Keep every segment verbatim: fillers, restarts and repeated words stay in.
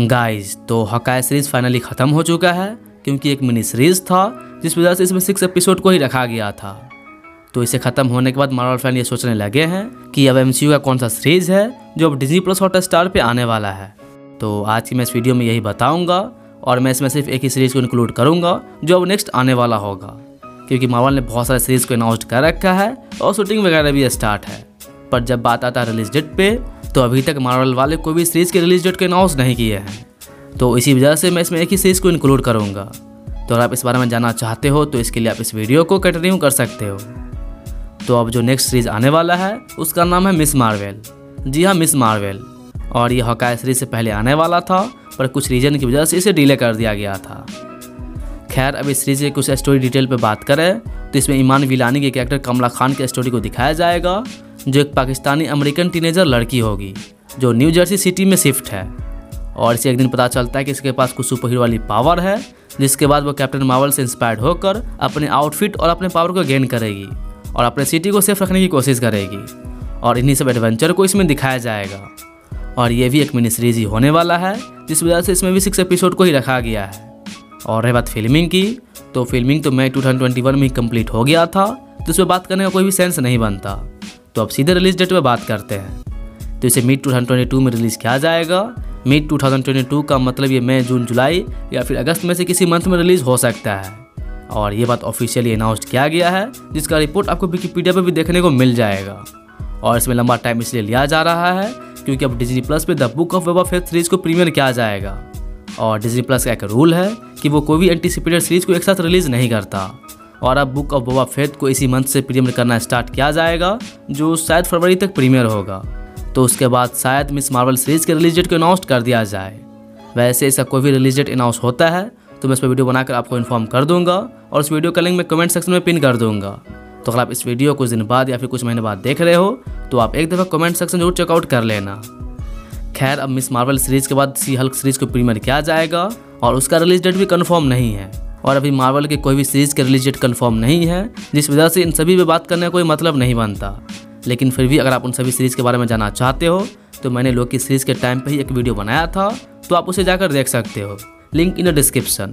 Guys तो Hawkeye series finally ख़त्म हो चुका है क्योंकि एक मिनी सीरीज था जिस वजह से इसमें सिक्स एपिसोड को ही रखा गया था। तो इसे ख़त्म होने के बाद मार्वल फैन ये सोचने लगे हैं कि अब एमसीयू का कौन सा सीरीज़ है जो अब डिज्नी प्लस हॉटस्टार पे आने वाला है। तो आज की मैं इस वीडियो में यही बताऊंगा और मैं इसमें सिर्फ एक ही सीरीज़ को इंक्लूड करूँगा जो अब नेक्स्ट आने वाला होगा, क्योंकि मार्वल ने बहुत सारे सीरीज़ को अनाउंस कर रखा है और शूटिंग वगैरह भी स्टार्ट है। पर जब बात आता है रिलीज डेट पर, तो अभी तक मार्वल वाले कोई भी सीरीज़ के रिलीज डेट को अनाउंस नहीं किए हैं, तो इसी वजह से मैं इसमें एक ही सीरीज़ को इंक्लूड करूँगा। तो अगर आप इस बारे में जानना चाहते हो तो इसके लिए आप इस वीडियो को कंटिन्यू कर सकते हो। तो अब जो नेक्स्ट सीरीज़ आने वाला है उसका नाम है मिस मार्वल। जी हाँ, मिस मार्वल। और ये हॉकाई सीरीज से पहले आने वाला था पर कुछ रीज़न की वजह से इसे डिले कर दिया गया था। खैर, अब इस सीरीज के कुछ स्टोरी डिटेल पर बात करें तो इसमें ईमान विलानी के कैरेक्टर कमला खान की स्टोरी को दिखाया जाएगा, जो एक पाकिस्तानी अमेरिकन टीनेजर लड़की होगी जो न्यू जर्सी सिटी में शिफ्ट है। और इसे एक दिन पता चलता है कि इसके पास कुछ सुपर हीरो वाली पावर है, जिसके बाद वो कैप्टन मार्वल से इंस्पायर्ड होकर अपने आउटफिट और अपने पावर को गेन करेगी और अपने सिटी को सेफ रखने की कोशिश करेगी। और इन्हीं सब एडवेंचर को इसमें दिखाया जाएगा। और ये भी एक मिनी सीरीज ही होने वाला है, जिस वजह से इसमें भी सिक्स एपिसोड को ही रखा गया है। और रही बात फिल्मिंग की, तो फिल्मिंग तो May two thousand twenty one में ही कम्प्लीट हो गया था, जिसमें बात करने का कोई भी सेंस नहीं बनता। तो अब सीधे रिलीज डेट पर बात करते हैं। तो इसे mid two thousand twenty two में रिलीज़ किया जाएगा। Mid two thousand twenty two का मतलब ये मई, जून, जुलाई या फिर अगस्त में से किसी मंथ में रिलीज़ हो सकता है। और ये बात ऑफिशियली अनाउंस किया गया है, जिसका रिपोर्ट आपको विकिपीडिया पर भी देखने को मिल जाएगा। और इसमें लंबा टाइम इसलिए लिया जा रहा है क्योंकि अब डिज्नी प्लस पर the book of Boba Fett series को प्रीमियर किया जाएगा। और डिज्नी प्लस का एक रूल है कि वो कोई भी एंटीसिपेटेड सीरीज़ को एक साथ रिलीज़ नहीं करता। और अब बुक ऑफ बोबा फेट को इसी मंथ से प्रीमियर करना स्टार्ट किया जाएगा, जो शायद फरवरी तक प्रीमियर होगा। तो उसके बाद शायद मिस मार्वल सीरीज़ के रिलीज डेट को अनाउंस कर दिया जाए। वैसे इसका कोई भी रिलीज डेट अनाउंस होता है तो मैं इस पर वीडियो बनाकर आपको इन्फॉर्म कर दूंगा और उस वीडियो का लिंक मैं कमेंट सेक्शन में पिन कर दूंगा। तो अगर आप इस वीडियो कुछ दिन बाद या फिर कुछ महीने बाद देख रहे हो तो आप एक दफ़ा कमेंट सेक्शन जरूर चेकआउट कर लेना। खैर, अब मिस मार्वल सीरीज़ के बाद सी हल्क सीरीज़ को प्रीमियर किया जाएगा और उसका रिलीज डेट भी कन्फर्म नहीं है। और अभी मार्वल के कोई भी सीरीज़ के रिलीज डेट कन्फर्म नहीं है, जिस वजह से इन सभी पे बात करने का कोई मतलब नहीं बनता। लेकिन फिर भी अगर आप उन सभी सीरीज़ के बारे में जानना चाहते हो तो मैंने लोकी सीरीज़ के टाइम पे ही एक वीडियो बनाया था, तो आप उसे जाकर देख सकते हो, लिंक इन द डिस्क्रिप्शन।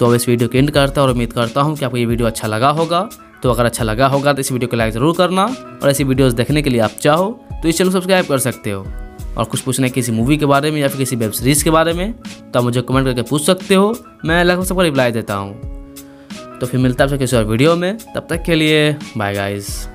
तो अब इस वीडियो को एंड करता हूँ और उम्मीद करता हूँ कि आपको ये वीडियो अच्छा लगा होगा। तो अगर अच्छा लगा होगा तो इस वीडियो को लाइक ज़रूर करना, और ऐसी वीडियोज़ देखने के लिए आप चाहो तो इस चैनल को सब्सक्राइब कर सकते हो। और कुछ पूछना है किसी मूवी के बारे में या फिर किसी वेब सीरीज़ के बारे में तो आप मुझे कमेंट करके पूछ सकते हो, मैं लगभग सबको रिप्लाई देता हूँ। तो फिर मिलता है आपसे किसी और वीडियो में, तब तक के लिए बाय गाइस।